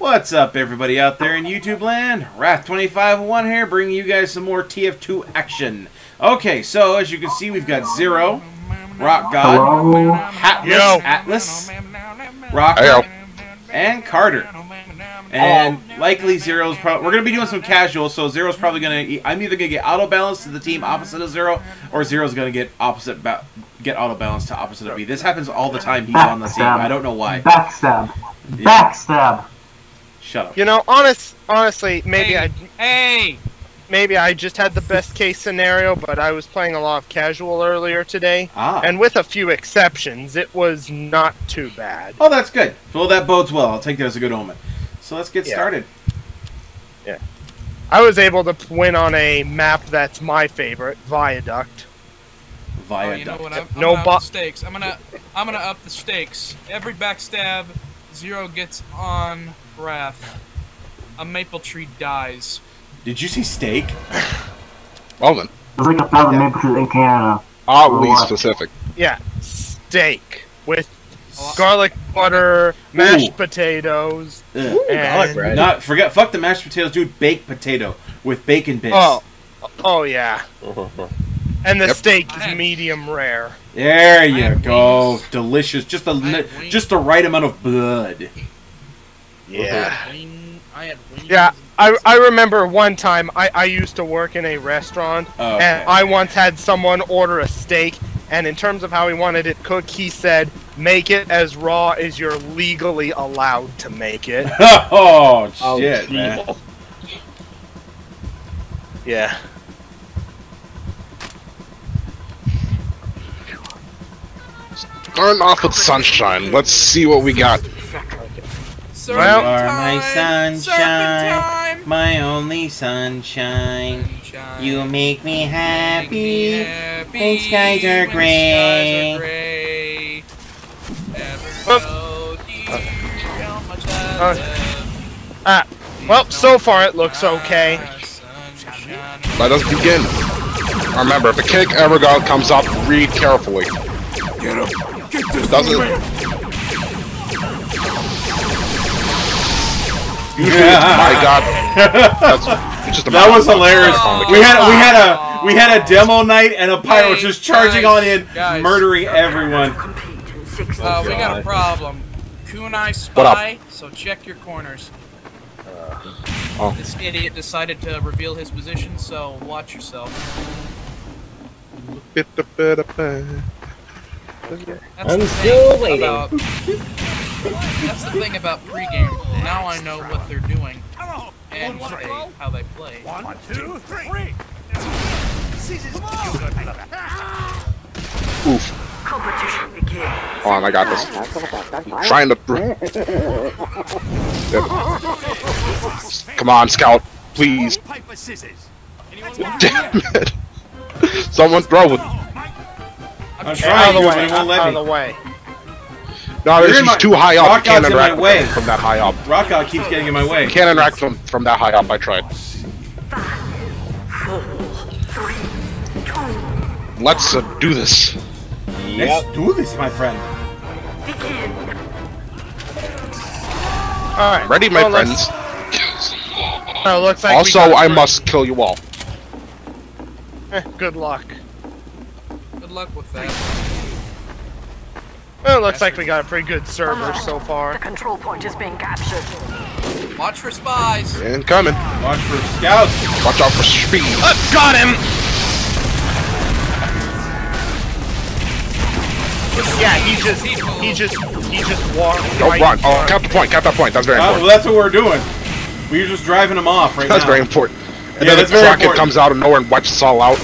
What's up, everybody out there in YouTube land? Wrath251 here, bringing you guys some more TF2 action. Okay, so as you can see, we've got Zero, Rock God, Atlas, Rocker, and Carter. And likely Zero's probably... We're going to be doing some casual, so Zero's probably going to... I'm either going to get auto-balanced to the team opposite of Zero, or Zero's going to get auto-balanced to opposite of me. This happens all the time he's on the team. I don't know why. Backstab. Yeah. Backstab. Shut up. You know, honestly, maybe maybe I just had the best case scenario, but I was playing a lot of casual earlier today. Ah. And with a few exceptions, it was not too bad. Oh, that's good. Well, that bodes well. I'll take that as a good omen. So let's get started. Yeah. I was able to win on a map that's my favorite, Viaduct. Viaduct. Oh, you know what? I'm no up the stakes. I'm gonna up the stakes. Every backstab, Zero gets on Wrath. A maple tree dies. Did you see steak? Well then. There's like 1,000 maple trees in Canada. Oddly specific. Yeah. Steak with garlic butter, mashed potatoes, and bread. Fuck the mashed potatoes, dude. Baked potato with bacon bits. Oh yeah. And the steak is medium rare. There you go. Wings. Delicious. Just the right amount of blood. Yeah. Yeah. I remember one time I used to work in a restaurant, and I once had someone order a steak, and in terms of how he wanted it cooked, he said, "Make it as raw as you're legally allowed to make it." Oh, shit, man. Yeah. Start off with sunshine. Let's see what we got. Well, my sunshine, my only sunshine. You make me happy when skies are gray. Well, so far it looks okay. Let us begin. Remember, if the kick ever comes up, read carefully. Get him. Get this My God, that's just that was hilarious. We had a demo night and a pyro just charging on in, murdering everyone. We got a problem. Kunai Spy, so check your corners. This idiot decided to reveal his position, so watch yourself. I'm still waiting. That's the thing about pregame. Now I know what they're doing and how they play. 1, 2, 3. Oof. Competition begins. Oh, and I got this. I'm trying to. Come on, Scout, please. Damn it! Someone throw it. I'm trying. Out of the way. No, this is too high up. I can't interact from that high up. Rock God keeps getting in my way. I can't interact from that high up. I tried. 5, 4, 3, 2. Let's do this. Let's do this, my friend. All right, ready, my friends. Looks like also, I must kill you all. Good luck. Good luck with that. Well, it looks like we got a pretty good server so far. The control point is being captured. Watch for spies. Incoming. Watch for scouts. Watch out for speed. Got him. Yeah, he just walked. Don't run! Oh, cap the point! Cap that point! That's very important. Well, that's what we're doing. We're just driving him off right now. That's very important. And then the rocket comes out of nowhere and wipes us all out.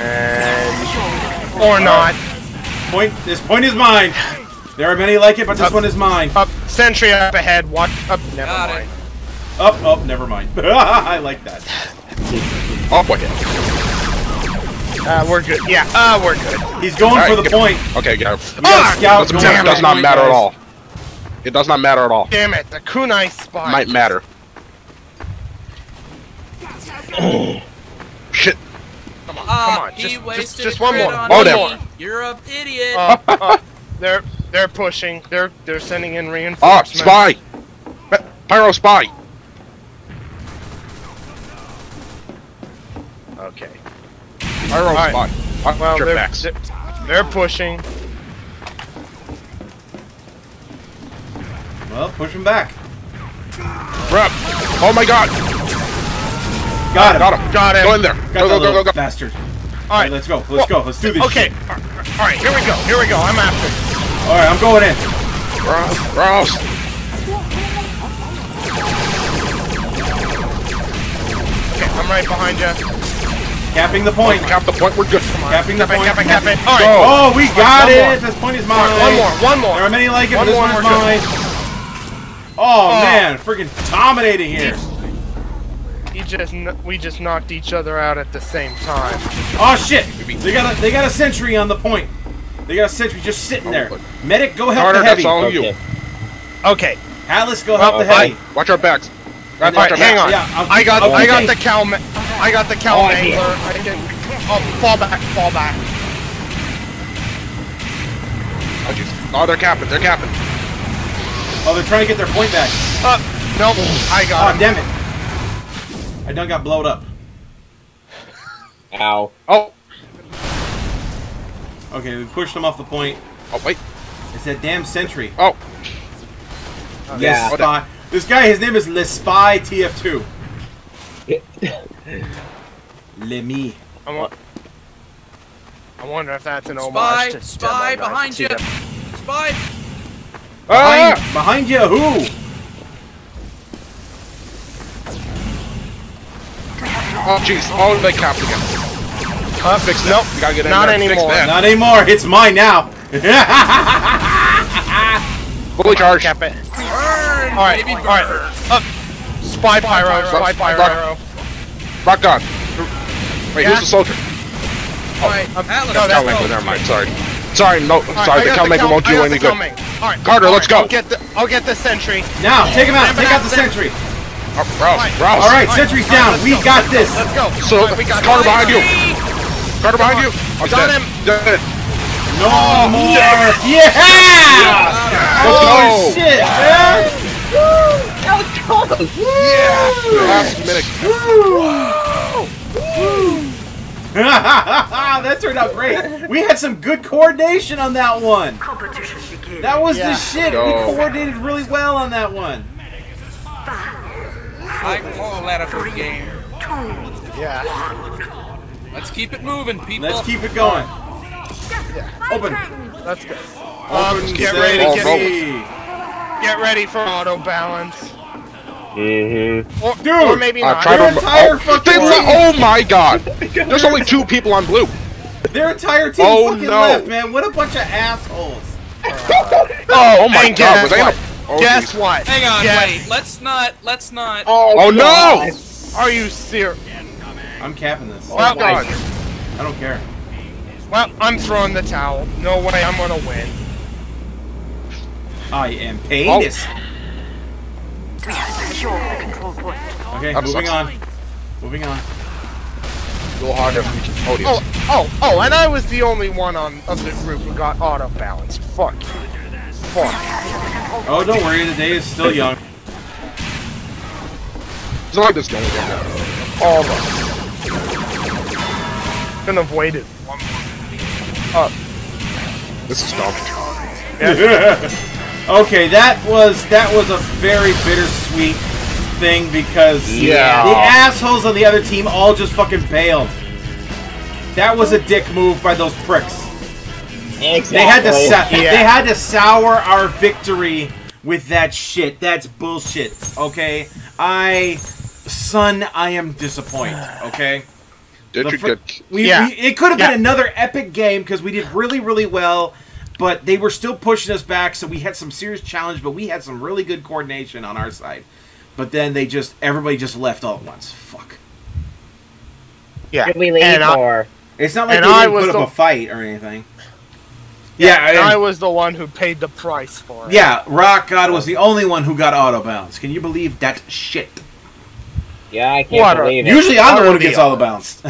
And... or not. Point. This point is mine. There are many like it, but this one is mine. Up, sentry up ahead. Watch up. Never mind. Up. Never mind. I like that. Oh boy. We're good. Yeah, we're good. He's going for the point. Okay, get him. It does not matter at all. It does not matter at all. Damn it, the kunai spot. Might matter. Oh. Shit. Come on, come on. Just one more. One more. You're an idiot. They're pushing. They're sending in reinforcements. Spy. Pyro Spy! Okay. Pyro Spy. Well, they're pushing. Well, push them back. Rep! Oh my god! Got him! Got him! Got him! Go in there! Go, go, go, go, go! Bastard! Alright, let's go. Let's go. Let's do this. Okay. Alright, here we go. Here we go. I'm after it. Alright, I'm going in. Ross. Okay, I'm right behind you. Capping the point. Cap the point. We're good. Capping the point. Capping, capping. All right. Oh, we got it. This point is mine. One more. One more. There are many like it, but this one is mine. Oh, man. Freaking dominating here. We just knocked each other out at the same time. Oh shit! They got a sentry on the point. They got a sentry just sitting there. Medic, go help the heavy. Okay. Atlas, go help the heavy. Watch our backs. Watch our backs. Hang on. Yeah, I got the cow. I got the cow mangler. Oh, fall back! Fall back! Oh, they're capping. They're capping. Oh, they're trying to get their point back. Nope. I got. Oh, damn it. I done got blowed up. Ow. Oh! Okay, we pushed him off the point. Oh, wait. It's that damn sentry. Oh. Yeah. Spy. This guy, his name is Le Spy TF2. I wonder if that's an homage to Spy. Spy, behind you! Spy! Behind you, who? Oh jeez, all they capped again. Fixed. Nope, we gotta get in there. Not anymore. Not anymore. It's mine now. Fully charged. Cap it. Burn, all right, baby, all right. Up. Spy Pyro. Spy Pyro. Rock on. Wait, yeah? Who's the soldier? All right, Atlas. No, that's Calmaker. Never mind. Sorry. Sorry, no. Right, sorry, the Calmaker won't do any good. All right, Carter, let's go. I'll get the sentry. Now, take him out. Take out the sentry. Oh, Rouse. All right, sentry's down. We got this. Let's go. So, Carter behind you. Carter behind you. I got him. Dead. No more. Yeah. Let's go. Oh shit, man. Woo. Yeah. Last minute. Woo. That turned out great. We had some good coordination on that one. Competition begins. That was the shit. We coordinated really well on that one. I call that a good game. Yeah. Let's keep it moving, people. Let's keep it going. Yeah. Open. Let's go. Open, get ready. Get ready for auto balance. Mm-hmm. Or, dude, or maybe not. Their entire fucking team. Oh my god. There's only 2 people on blue. Their entire team fucking left, man. What a bunch of assholes. Oh my god. Guess what? Hang on, wait. Let's not. Oh no! Are you serious? I'm capping this. Oh god. I don't care. Well, I'm throwing the towel. No way, I'm gonna win. I am penis. We have secured the control point. Okay, moving on. Moving on. Go harder. Oh, and I was the only one of the group who got auto balanced. Fuck. Fuck. Oh, don't worry, the day is still young. It's like this guy. Oh my. Couldn't have waited. Up. This is dumb. Yeah. Okay, that was a very bittersweet thing because the assholes on the other team all just fucking bailed. That was a dick move by those pricks. Exactly. They had to sour our victory with that shit. That's bullshit. Okay, I am disappointed. Okay, it could have been another epic game because we did really, really well, but they were still pushing us back. So we had some serious challenge, but we had some really good coordination on our side. But then they everybody just left all at once. Fuck. Yeah. Did we leave or? It's not like they didn't put up a fight or anything. Yeah, and I was the one who paid the price for it. Yeah, Rock God was the only one who got auto-bounced. Can you believe that shit? Yeah, I can't believe it. Usually I'm the one who gets auto-bounced.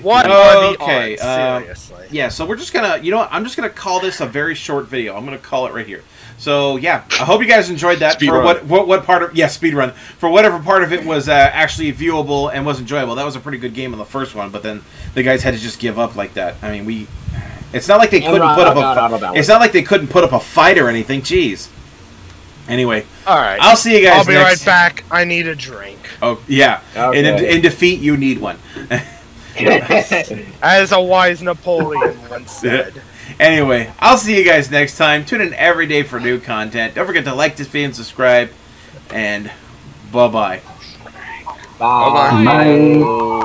What are the odds? Seriously. Yeah, so we're just going to, you know what, I'm just going to call this a very short video. I'm going to call it right here. So yeah, I hope you guys enjoyed that. Speed for run. What part of speedrun, for whatever part of it was actually viewable and was enjoyable. That was a pretty good game in the first one, but then the guys had to just give up like that. I mean, it's not like they couldn't put up a fight or anything. Jeez. Anyway, all right. I'll see you guys. I'll be right back. I need a drink. Oh yeah, okay. In defeat you need one. As a wise Napoleon once said. Anyway, I'll see you guys next time. Tune in every day for new content. Don't forget to like this video and subscribe. And bye-bye. Bye. Bye. Bye. Bye.